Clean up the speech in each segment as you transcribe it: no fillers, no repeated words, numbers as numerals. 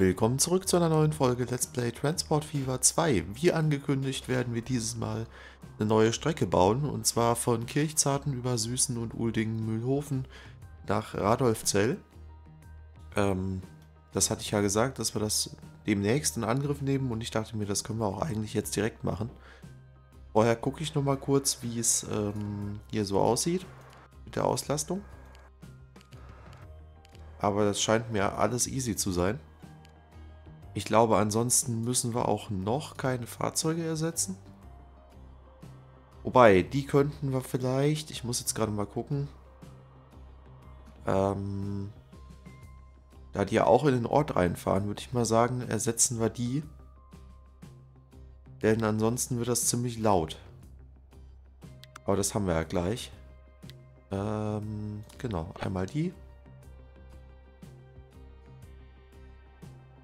Willkommen zurück zu einer neuen Folge Let's Play Transport Fever 2. Wie angekündigt werden wir dieses Mal eine neue Strecke bauen, und zwar von Kirchzarten über Süßen und Uhldingen-Mühlhofen nach Radolfzell. Das hatte ich ja gesagt, dass wir das demnächst in Angriff nehmen, und ich dachte mir, das können wir auch eigentlich jetzt direkt machen. Vorher gucke ich nochmal kurz, wie es hier so aussieht mit der Auslastung. Aber das scheint mir alles easy zu sein. Ich glaube, ansonsten müssen wir auch noch keine Fahrzeuge ersetzen. Wobei, die könnten wir vielleicht... Ich muss jetzt gerade mal gucken. Da die ja auch in den Ort reinfahren, würde ich mal sagen, ersetzen wir die. Denn ansonsten wird das ziemlich laut. Aber das haben wir ja gleich. Genau, einmal die.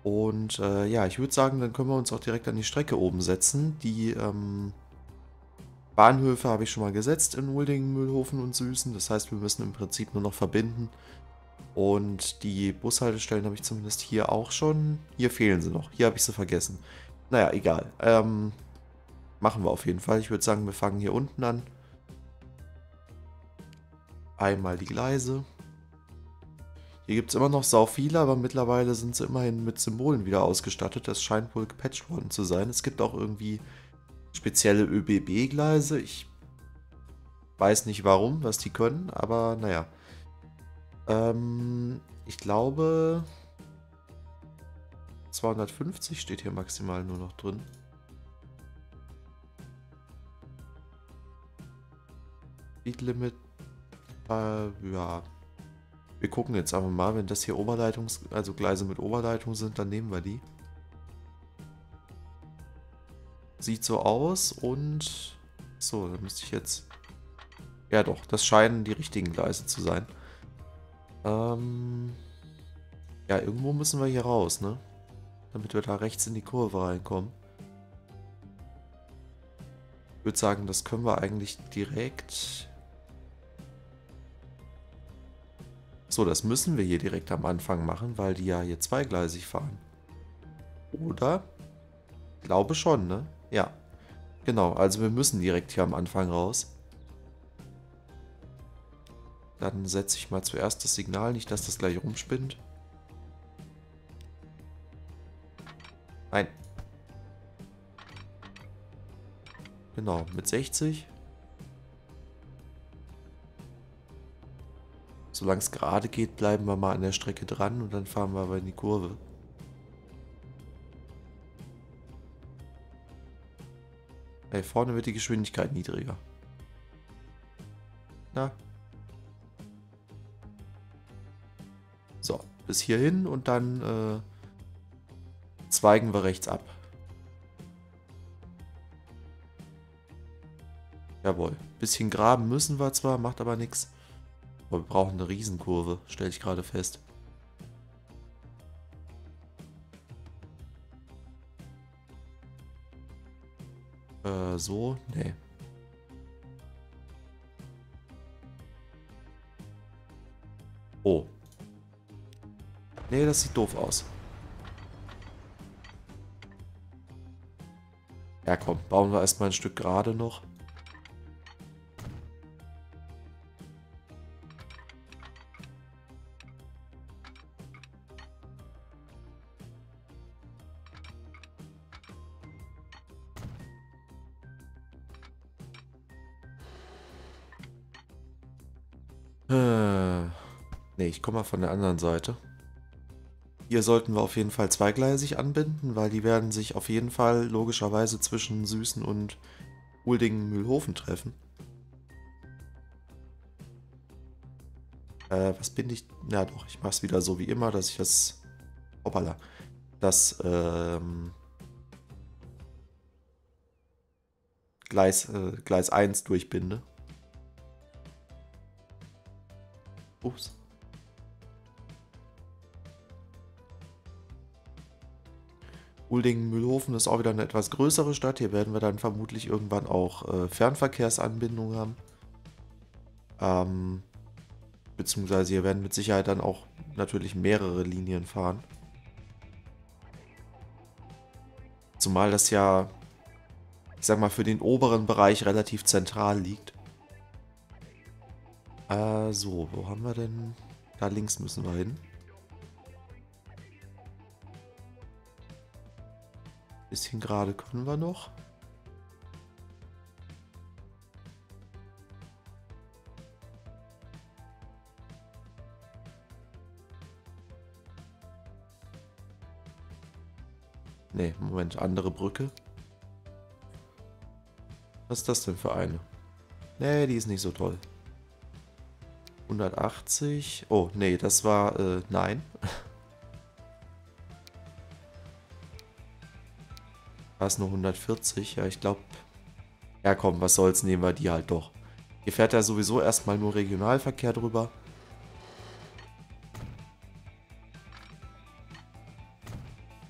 Und ja, ich würde sagen, dann können wir uns auch direkt an die Strecke oben setzen. Die Bahnhöfe habe ich schon mal gesetzt in Uhldingen-Mühlhofen und Süßen. Das heißt, wir müssen im Prinzip nur noch verbinden. Und die Bushaltestellen habe ich zumindest hier auch schon. Hier fehlen sie noch. Hier habe ich sie vergessen. Naja, egal. Machen wir auf jeden Fall. Ich würde sagen, wir fangen hier unten an. Einmal die Gleise. Hier gibt es immer noch sau viele, aber mittlerweile sind sie immerhin mit Symbolen wieder ausgestattet. Das scheint wohl gepatcht worden zu sein. Es gibt auch irgendwie spezielle ÖBB-Gleise. Ich weiß nicht warum, was die können, aber naja. Ich glaube, 250 steht hier maximal nur noch drin. Speed Limit, ja... Wir gucken jetzt aber mal, wenn das hier also Gleise mit Oberleitung sind, dann nehmen wir die. Sieht so aus und... So, dann müsste ich jetzt... Ja doch, das scheinen die richtigen Gleise zu sein. Ja, irgendwo müssen wir hier raus, ne? Damit wir da rechts in die Kurve reinkommen. Ich würde sagen, das können wir eigentlich direkt... So, das müssen wir hier direkt am Anfang machen, weil die ja hier zweigleisig fahren. Oder? Ich glaube schon, ne? Ja. Genau, also wir müssen direkt hier am Anfang raus. Dann setze ich mal zuerst das Signal, nicht dass das gleich rumspinnt. Nein. Genau, mit 60. Solange es gerade geht, bleiben wir mal an der Strecke dran und dann fahren wir aber in die Kurve. Hey, vorne wird die Geschwindigkeit niedriger. Na? So, bis hierhin und dann zweigen wir rechts ab. Jawohl. Bisschen graben müssen wir zwar, macht aber nichts. Aber wir brauchen eine Riesenkurve, stelle ich gerade fest. So? Nee. Oh. Nee, das sieht doof aus. Ja komm, bauen wir erstmal ein Stück gerade noch. Ne, ich komme mal von der anderen Seite. Hier sollten wir auf jeden Fall zweigleisig anbinden, weil die werden sich auf jeden Fall logischerweise zwischen Süßen und Uhldingen-Mühlhofen treffen. Was binde ich? Na doch, ich mache es wieder so wie immer, dass ich das... Hoppala. Das Gleis 1 durchbinde. Ups. Uhldingen-Mühlhofen ist auch wieder eine etwas größere Stadt. Hier werden wir dann vermutlich irgendwann auch Fernverkehrsanbindung haben. Beziehungsweise hier werden mit Sicherheit dann auch natürlich mehrere Linien fahren. Zumal das ja, ich sag mal, für den oberen Bereich relativ zentral liegt. So, wo haben wir denn? Da links müssen wir hin. Bisschen gerade können wir noch. Ne, Moment, andere Brücke. Was ist das denn für eine? Ne, die ist nicht so toll. 180. Oh, nee, das war, nein. Da ist nur 140. Ja, ich glaube... Ja komm, was soll's, nehmen wir die halt doch. Hier fährt ja sowieso erstmal nur Regionalverkehr drüber.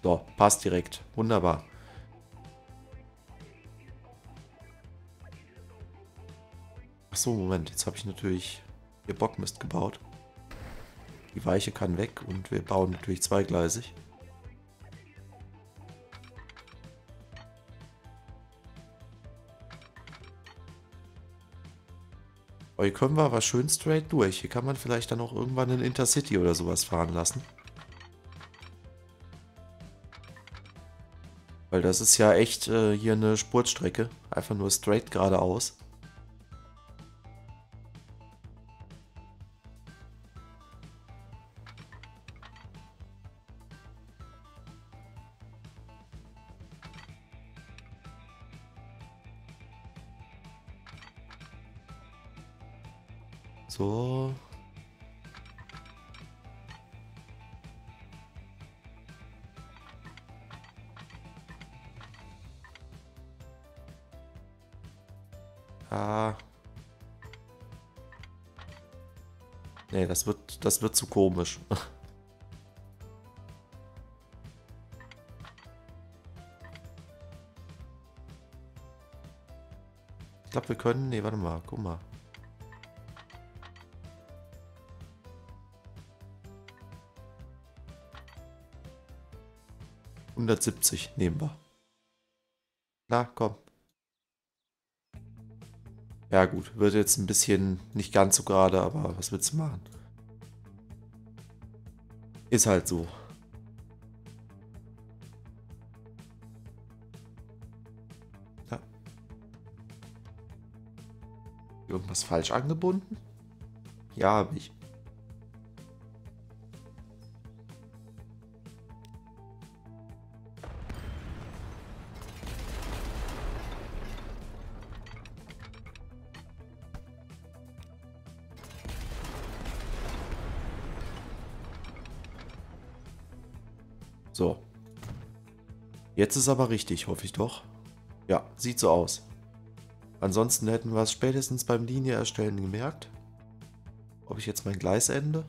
So, passt direkt. Wunderbar. Achso, Moment. Jetzt habe ich natürlich hier Bockmist gebaut. Die Weiche kann weg und wir bauen natürlich zweigleisig. Aber hier können wir aber schön straight durch. Hier kann man vielleicht dann auch irgendwann einen Intercity oder sowas fahren lassen. Weil das ist ja echt hier eine Spurtstrecke. Einfach nur straight geradeaus. So. Nee, das wird zu komisch. Ich glaube, wir können... Nee, warte mal, guck mal. ...170 nehmen wir. Na, komm. Ja gut, wird jetzt ein bisschen nicht ganz so gerade, aber was willst du machen? Ist halt so. Ja. Irgendwas falsch angebunden? Ja, habe ich. So. Jetzt ist aber richtig, hoffe ich doch. Ja, sieht so aus. Ansonsten hätten wir es spätestens beim Linie erstellen gemerkt. Ob ich jetzt mein Gleis ende?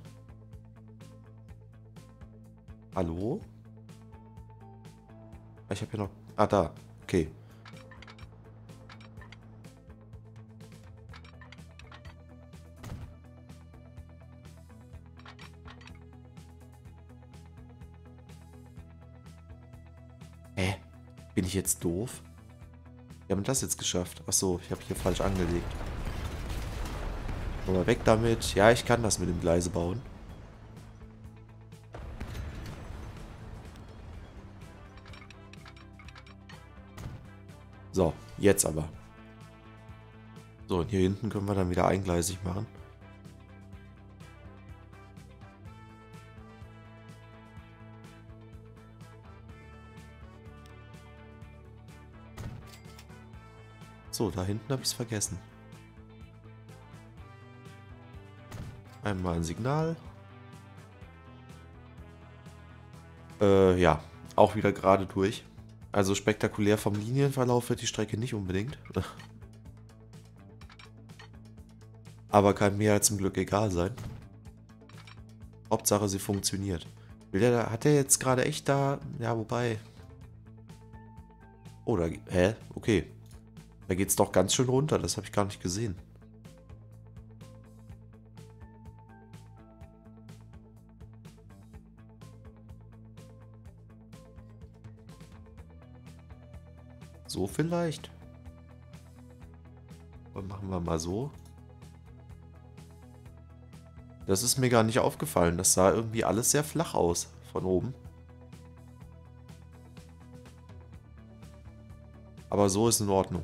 Hallo? Ich habe hier noch... Ah, da. Okay. Bin ich jetzt doof? Wie haben wir das jetzt geschafft? Achso, ich habe hier falsch angelegt. Aber weg damit. Ja, ich kann das mit dem Gleise bauen. So, jetzt aber. So, und hier hinten können wir dann wieder eingleisig machen. So, da hinten habe ich es vergessen. Einmal ein Signal. Ja, auch wieder gerade durch. Also spektakulär vom Linienverlauf wird die Strecke nicht unbedingt. Aber kann mir ja zum Glück egal sein. Hauptsache sie funktioniert. Hat der jetzt gerade echt da... Ja, wobei... Oh, da... Hä? Okay. Da geht's doch ganz schön runter, das habe ich gar nicht gesehen. So vielleicht. Und machen wir mal so. Das ist mir gar nicht aufgefallen. Das sah irgendwie alles sehr flach aus von oben. Aber so ist in Ordnung.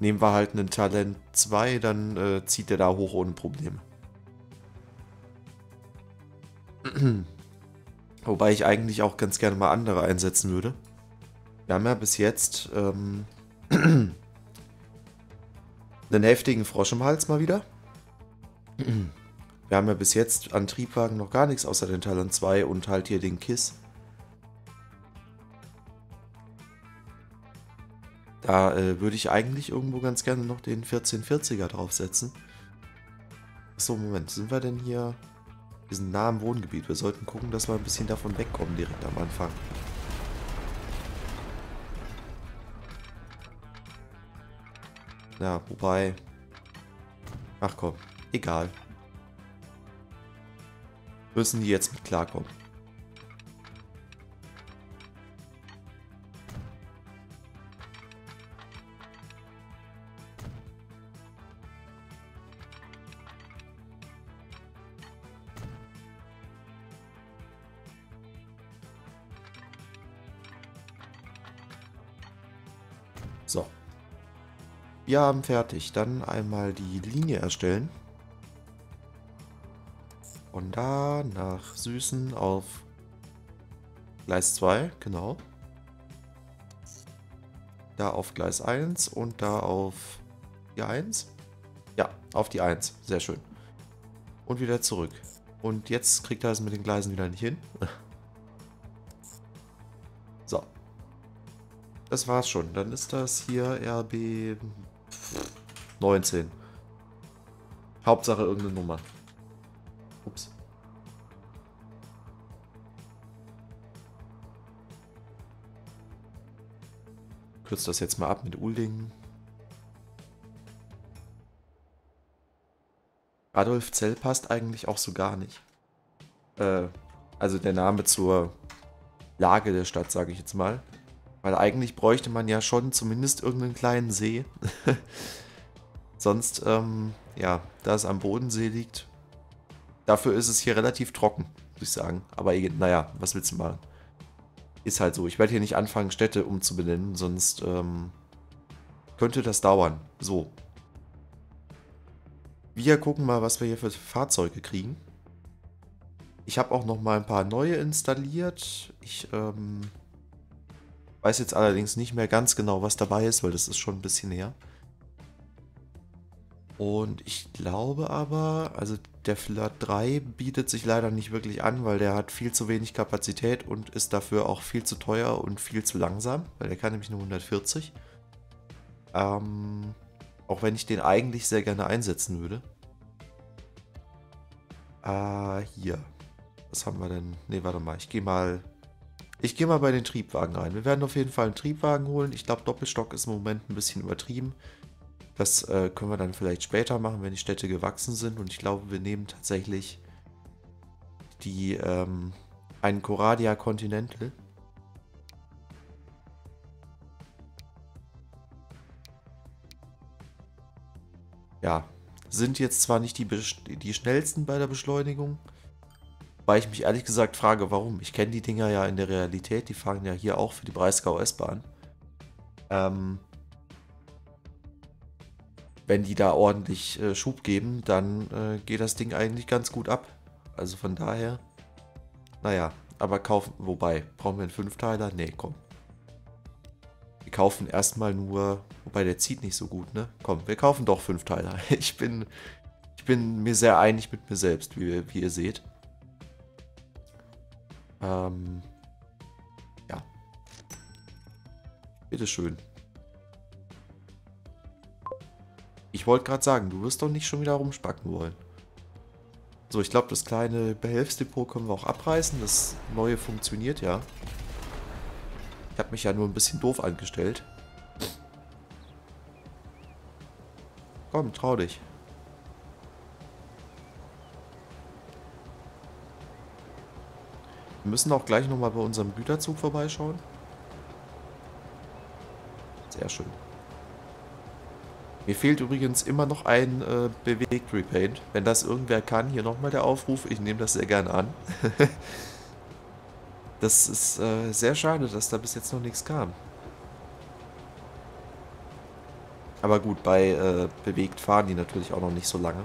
Nehmen wir halt einen Talent 2, dann zieht er da hoch ohne Probleme. Wobei ich eigentlich auch ganz gerne mal andere einsetzen würde. Wir haben ja bis jetzt einen heftigen Frosch im Hals mal wieder. Wir haben ja bis jetzt an Triebwagen noch gar nichts außer den Talent 2 und halt hier den Kiss. Da würde ich eigentlich irgendwo ganz gerne noch den 1440er draufsetzen. Achso, Moment, sind wir denn hier? Wir sind nah am Wohngebiet. Wir sollten gucken, dass wir ein bisschen davon wegkommen direkt am Anfang. Ja, wobei... Ach komm, egal. Müssen die jetzt mit klarkommen. So. Wir haben fertig. Dann einmal die Linie erstellen. Und da nach Süßen auf Gleis 2, genau. Da auf Gleis 1 und da auf die 1. Ja, auf die 1. Sehr schön. Und wieder zurück. Und jetzt kriegt er es mit den Gleisen wieder nicht hin. So. Das war's schon. Dann ist das hier RB 19. Hauptsache irgendeine Nummer. Ups. Kürzt das jetzt mal ab mit Uhldingen. Radolfzell passt eigentlich auch so gar nicht. Also der Name zur Lage der Stadt, sage ich jetzt mal. Weil eigentlich bräuchte man ja schon zumindest irgendeinen kleinen See. Sonst, ja, da es am Bodensee liegt, dafür ist es hier relativ trocken, muss ich sagen. Aber naja, was willst du machen? Ist halt so. Ich werde hier nicht anfangen, Städte umzubenennen, sonst könnte das dauern. So. Wir gucken mal, was wir hier für Fahrzeuge kriegen. Ich habe auch noch mal ein paar neue installiert. Ich weiß jetzt allerdings nicht mehr ganz genau, was dabei ist, weil das ist schon ein bisschen her. Und ich glaube aber, also der Flat 3 bietet sich leider nicht wirklich an, weil der hat viel zu wenig Kapazität und ist dafür auch viel zu teuer und viel zu langsam, weil der kann nämlich nur 140. Auch wenn ich den eigentlich sehr gerne einsetzen würde. Hier. Was haben wir denn? Ne, warte mal, ich gehe mal bei den Triebwagen rein. Wir werden auf jeden Fall einen Triebwagen holen. Ich glaube, Doppelstock ist im Moment ein bisschen übertrieben. Das können wir dann vielleicht später machen, wenn die Städte gewachsen sind. Und ich glaube, wir nehmen tatsächlich die einen Coradia Continental. Ja, sind jetzt zwar nicht die schnellsten bei der Beschleunigung, weil ich mich ehrlich gesagt frage, warum. Ich kenne die Dinger ja in der Realität, die fahren ja hier auch für die Breisgau S-Bahn. Wenn die da ordentlich Schub geben, dann geht das Ding eigentlich ganz gut ab. Also von daher, naja, aber kaufen, wobei, brauchen wir einen Fünfteiler? Nee, komm. Wir kaufen erstmal nur, wobei der zieht nicht so gut, ne? Komm, wir kaufen doch Fünfteiler. Ich bin mir sehr einig mit mir selbst, wie ihr seht. Ja. Bitteschön. Ich wollte gerade sagen, du wirst doch nicht schon wieder rumspacken wollen. So, ich glaube, das kleine Behelfsdepot können wir auch abreißen. Das neue funktioniert ja. Ich habe mich ja nur ein bisschen doof angestellt. Komm, trau dich. Wir müssen auch gleich nochmal bei unserem Güterzug vorbeischauen. Sehr schön. Mir fehlt übrigens immer noch ein Bewegt Repaint. Wenn das irgendwer kann, hier nochmal der Aufruf. Ich nehme das sehr gerne an. Das ist sehr schade, dass da bis jetzt noch nichts kam. Aber gut, bei Bewegt fahren die natürlich auch noch nicht so lange.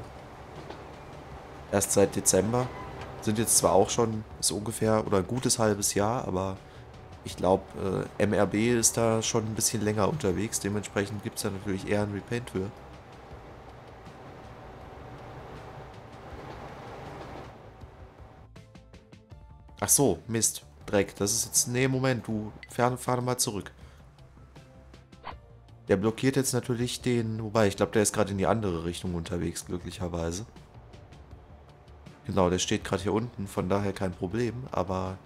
Erst seit Dezember. Sind jetzt zwar auch schon so ungefähr oder ein gutes halbes Jahr, aber ich glaube, MRB ist da schon ein bisschen länger unterwegs. Dementsprechend gibt es da natürlich eher ein Repaint für. Ach so, Mist, Dreck. Das ist jetzt... Nee, Moment, du fahr mal zurück. Der blockiert jetzt natürlich den... Wobei, ich glaube, der ist gerade in die andere Richtung unterwegs, glücklicherweise. Genau, der steht gerade hier unten, von daher kein Problem, aber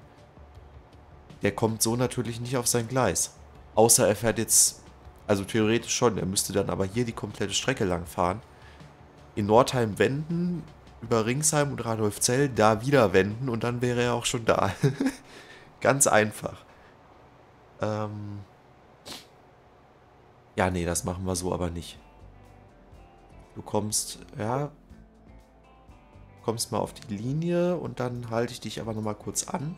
der kommt so natürlich nicht auf sein Gleis. Außer er fährt jetzt, also theoretisch schon, er müsste dann aber hier die komplette Strecke lang fahren. In Nordheim wenden, über Ringsheim und Radolfzell, da wieder wenden und dann wäre er auch schon da. Ganz einfach. Ja, nee, das machen wir so aber nicht. Du kommst, ja... kommst mal auf die Linie und dann halte ich dich aber nochmal kurz an.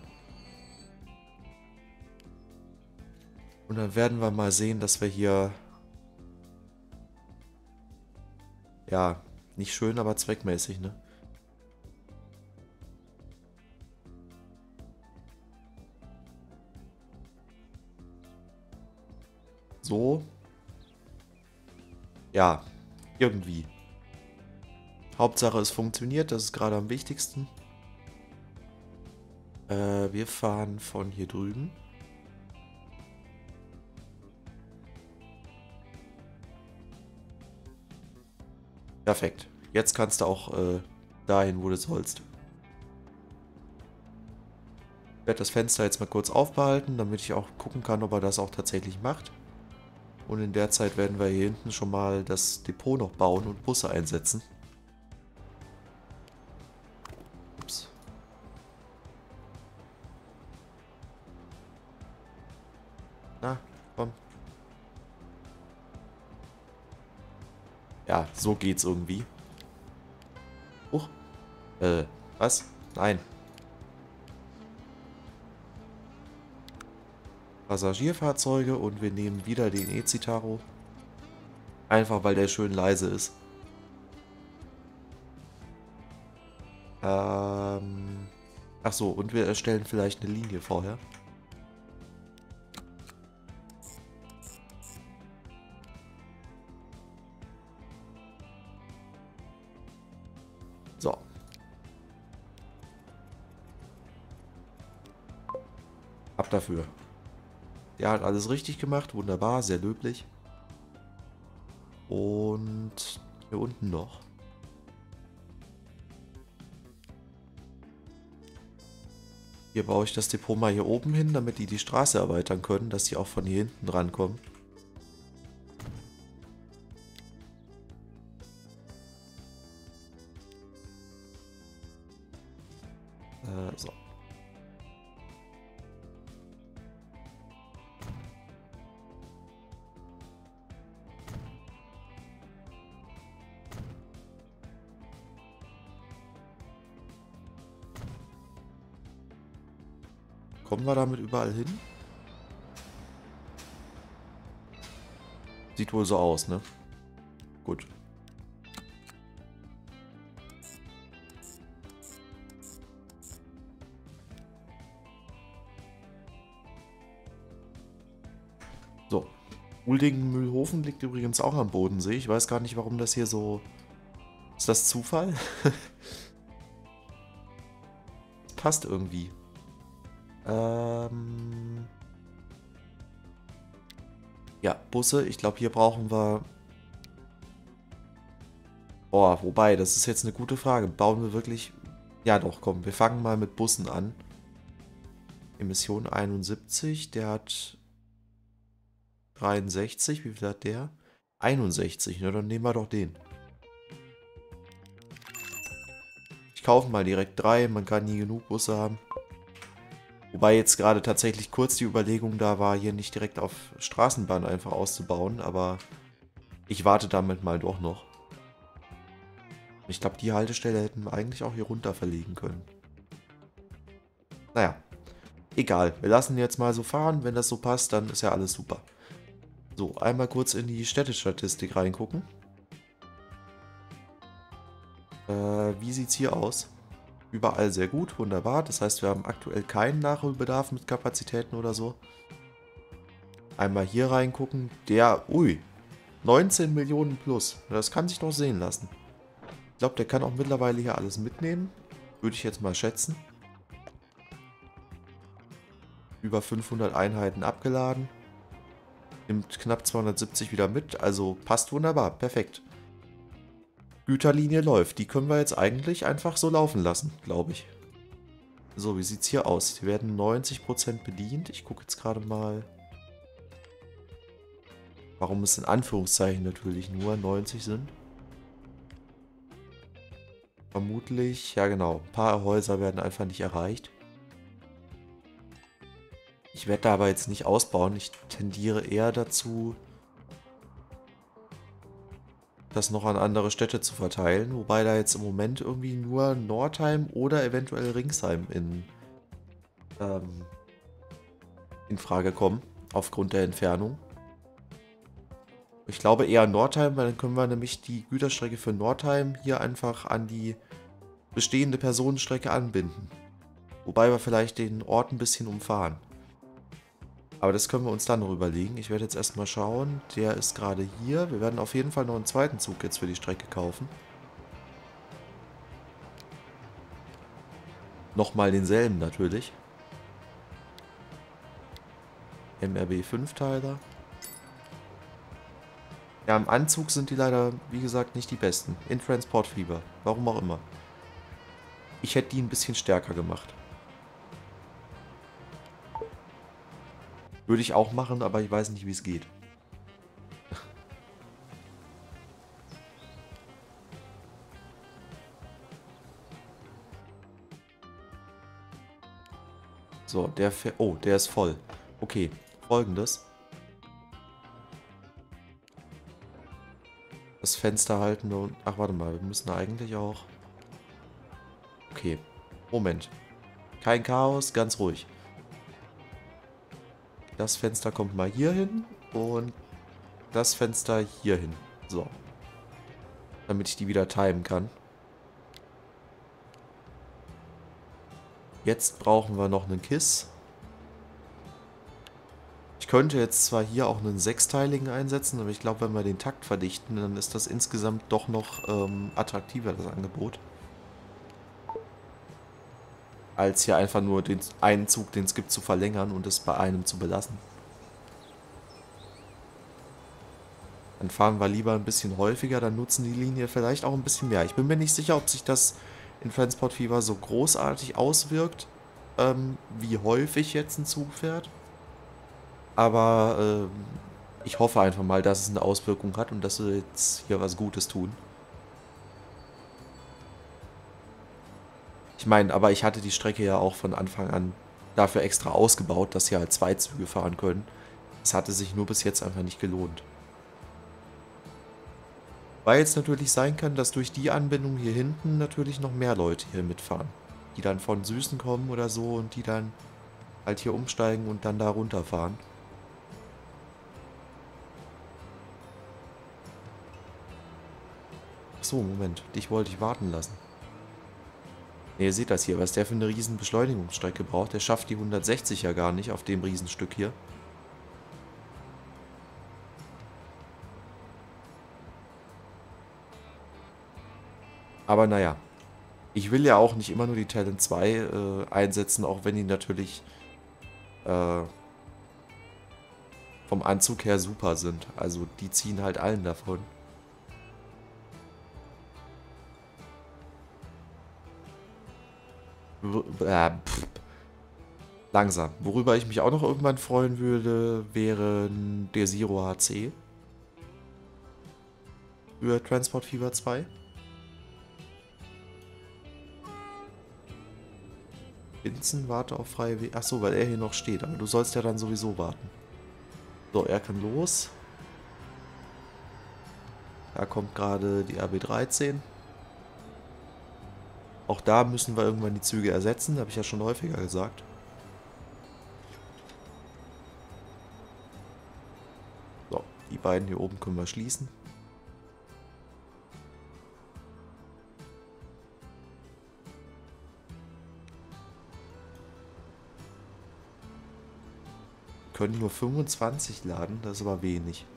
Und dann werden wir mal sehen, dass wir hier... Ja, nicht schön, aber zweckmäßig, ne? So. Ja, irgendwie. Hauptsache es funktioniert, das ist gerade am wichtigsten. Wir fahren von hier drüben. Perfekt. Jetzt kannst du auch dahin, wo du sollst. Ich werde das Fenster jetzt mal kurz aufbehalten, damit ich auch gucken kann, ob er das auch tatsächlich macht. Und in der Zeit werden wir hier hinten schon mal das Depot noch bauen und Busse einsetzen. Ja, so geht's irgendwie. Huch. Was? Nein. Passagierfahrzeuge und wir nehmen wieder den E-Citaro. Einfach weil der schön leise ist. Ach so, und wir erstellen vielleicht eine Linie vorher. Dafür. Der hat alles richtig gemacht, wunderbar, sehr löblich. Und hier unten noch. Hier baue ich das Depot mal hier oben hin, damit die Straße erweitern können, dass die auch von hier hinten rankommen. So. Kommen wir damit überall hin? Sieht wohl so aus, ne? Gut. So. Uhldingen-Mühlhofen liegt übrigens auch am Bodensee. Ich weiß gar nicht, warum das hier so... Ist das Zufall? Das passt irgendwie. Ja, Busse. Ich glaube, hier brauchen wir... Boah, wobei, das ist jetzt eine gute Frage. Bauen wir wirklich... Ja doch, komm, wir fangen mal mit Bussen an. Emission 71, der hat 63. Wie viel hat der? 61, ne? Dann nehmen wir doch den. Ich kaufe mal direkt 3, man kann nie genug Busse haben. Wobei jetzt gerade tatsächlich kurz die Überlegung da war, hier nicht direkt auf Straßenbahn einfach auszubauen, aber ich warte damit mal doch noch. Ich glaube, die Haltestelle hätten wir eigentlich auch hier runter verlegen können. Naja, egal. Wir lassen jetzt mal so fahren. Wenn das so passt, dann ist ja alles super. So, einmal kurz in die Städtestatistik reingucken. Wie sieht es hier aus? Überall sehr gut, wunderbar. Das heißt, wir haben aktuell keinen Nachholbedarf mit Kapazitäten oder so. Einmal hier reingucken. Der, ui, 19 Millionen plus. Das kann sich noch sehen lassen. Ich glaube, der kann auch mittlerweile hier alles mitnehmen. Würde ich jetzt mal schätzen. Über 500 Einheiten abgeladen. Nimmt knapp 270 wieder mit. Also passt wunderbar. Perfekt. Güterlinie läuft. Die können wir jetzt eigentlich einfach so laufen lassen, glaube ich. So, wie sieht es hier aus? Hier werden 90% bedient. Ich gucke jetzt gerade mal... Warum es in Anführungszeichen natürlich nur 90 sind. Vermutlich, ja genau, ein paar Häuser werden einfach nicht erreicht. Ich werde da aber jetzt nicht ausbauen. Ich tendiere eher dazu, das noch an andere Städte zu verteilen. Wobei da jetzt im Moment irgendwie nur Nordheim oder eventuell Ringsheim in Frage kommen, aufgrund der Entfernung. Ich glaube eher Nordheim, weil dann können wir nämlich die Güterstrecke für Nordheim hier einfach an die bestehende Personenstrecke anbinden. Wobei wir vielleicht den Ort ein bisschen umfahren. Aber das können wir uns dann noch überlegen. Ich werde jetzt erstmal schauen. Der ist gerade hier. Wir werden auf jeden Fall noch einen zweiten Zug jetzt für die Strecke kaufen. Nochmal denselben natürlich. MRB 5-Teiler. Ja, im Anzug sind die leider, wie gesagt, nicht die besten. In Transport Fever. Warum auch immer. Ich hätte die ein bisschen stärker gemacht. Würde ich auch machen, aber ich weiß nicht, wie es geht. So, der... Oh, der ist voll. Okay, folgendes. Das Fenster halten wir und... Ach, warte mal, wir müssen eigentlich auch... Okay, Moment. Kein Chaos, ganz ruhig. Das Fenster kommt mal hier hin und das Fenster hier hin. So. Damit ich die wieder timen kann. Jetzt brauchen wir noch einen Kiss. Ich könnte jetzt zwar hier auch einen sechsteiligen einsetzen, aber ich glaube, wenn wir den Takt verdichten, dann ist das insgesamt doch noch attraktiver, das Angebot. Als hier einfach nur den einen Zug, den es gibt, zu verlängern und es bei einem zu belassen. Dann fahren wir lieber ein bisschen häufiger, dann nutzen die Linie vielleicht auch ein bisschen mehr. Ich bin mir nicht sicher, ob sich das in Transport Fever so großartig auswirkt, wie häufig jetzt ein Zug fährt. Aber ich hoffe einfach mal, dass es eine Auswirkung hat und dass wir jetzt hier was Gutes tun. Ich meine, aber ich hatte die Strecke ja auch von Anfang an dafür extra ausgebaut, dass hier halt zwei Züge fahren können. Es hatte sich nur bis jetzt einfach nicht gelohnt. Weil jetzt natürlich sein kann, dass durch die Anbindung hier hinten natürlich noch mehr Leute hier mitfahren. Die dann von Süßen kommen oder so und die dann halt hier umsteigen und dann da runterfahren. Achso, Moment, dich wollte ich warten lassen. Ne, ihr seht das hier, was der für eine riesen Beschleunigungsstrecke braucht. Der schafft die 160 ja gar nicht auf dem Riesenstück hier. Aber naja, ich will ja auch nicht immer nur die Talent 2 einsetzen, auch wenn die natürlich vom Anzug her super sind. Also die ziehen halt allen davon. Langsam. Worüber ich mich auch noch irgendwann freuen würde, wäre der Zero HC. Über Transport Fever 2. Vincent, warte auf freie Wege. Achso, weil er hier noch steht. Aber du sollst ja dann sowieso warten. So, er kann los. Da kommt gerade die RB13. Auch da müssen wir irgendwann die Züge ersetzen. Habe ich ja schon häufiger gesagt. So, die beiden hier oben können wir schließen. Können nur 25 laden, das ist aber wenig.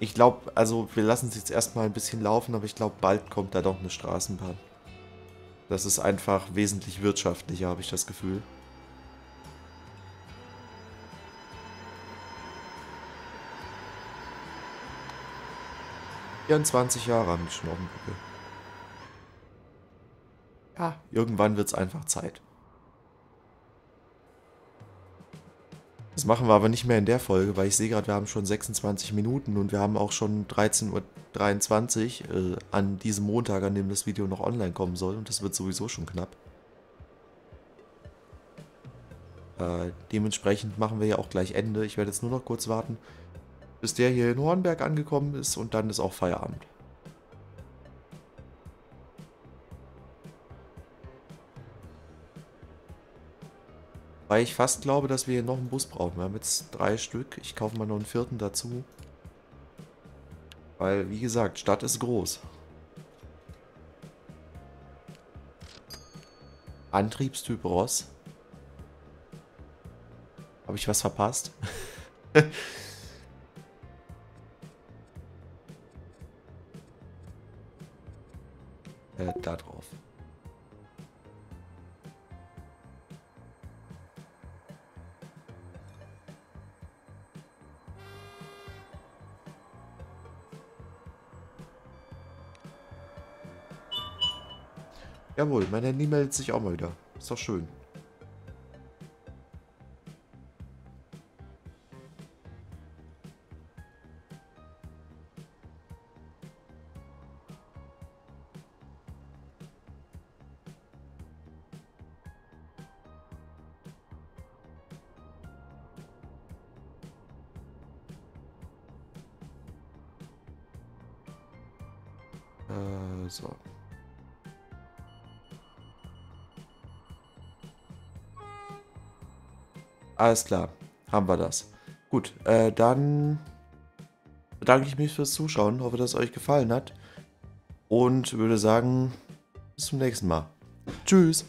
Ich glaube, also wir lassen es jetzt erstmal ein bisschen laufen, aber ich glaube, bald kommt da doch eine Straßenbahn. Das ist einfach wesentlich wirtschaftlicher, habe ich das Gefühl. Ja, 24 Jahre haben die schon auf dem Buckel. Ja, irgendwann wird es einfach Zeit. Das machen wir aber nicht mehr in der Folge, weil ich sehe gerade, wir haben schon 26 Minuten und wir haben auch schon 13:23 Uhr an diesem Montag, an dem das Video noch online kommen soll, und das wird sowieso schon knapp. Dementsprechend machen wir ja auch gleich Ende. Ich werde jetzt nur noch kurz warten, bis der hier in Hornberg angekommen ist, und dann ist auch Feierabend. Weil ich fast glaube, dass wir hier noch einen Bus brauchen. Wir haben jetzt 3 Stück. Ich kaufe mal noch einen 4. dazu. Weil, wie gesagt, Stadt ist groß. Antriebstyp Ross. Habe ich was verpasst? Da drauf. Jawohl, mein Handy meldet sich auch mal wieder. Ist doch schön. So. Alles klar, haben wir das. Gut, dann bedanke ich mich fürs Zuschauen. Hoffe, dass es euch gefallen hat. Und würde sagen, bis zum nächsten Mal. Tschüss.